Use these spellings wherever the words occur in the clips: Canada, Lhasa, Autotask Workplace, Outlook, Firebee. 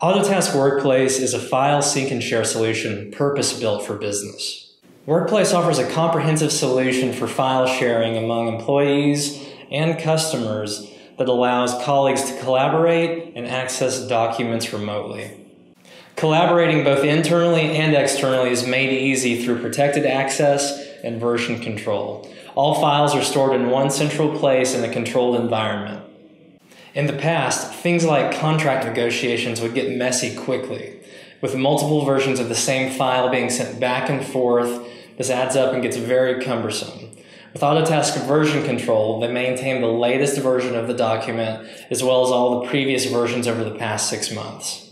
Autotask Workplace is a file sync and share solution purpose-built for business. Workplace offers a comprehensive solution for file sharing among employees and customers that allows colleagues to collaborate and access documents remotely. Collaborating both internally and externally is made easy through protected access and version control. All files are stored in one central place in a controlled environment. In the past, things like contract negotiations would get messy quickly. With multiple versions of the same file being sent back and forth, this adds up and gets very cumbersome. With Autotask Version Control, they maintain the latest version of the document as well as all the previous versions over the past 6 months.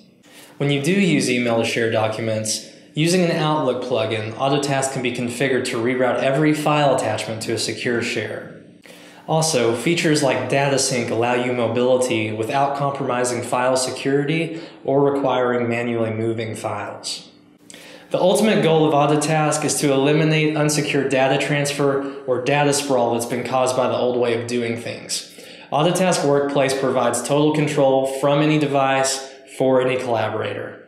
When you do use email to share documents, using an Outlook plugin, Autotask can be configured to reroute every file attachment to a secure share. Also, features like data sync allow you mobility without compromising file security or requiring manually moving files. The ultimate goal of Autotask is to eliminate unsecured data transfer or data sprawl that's been caused by the old way of doing things. Autotask Workplace provides total control from any device for any collaborator.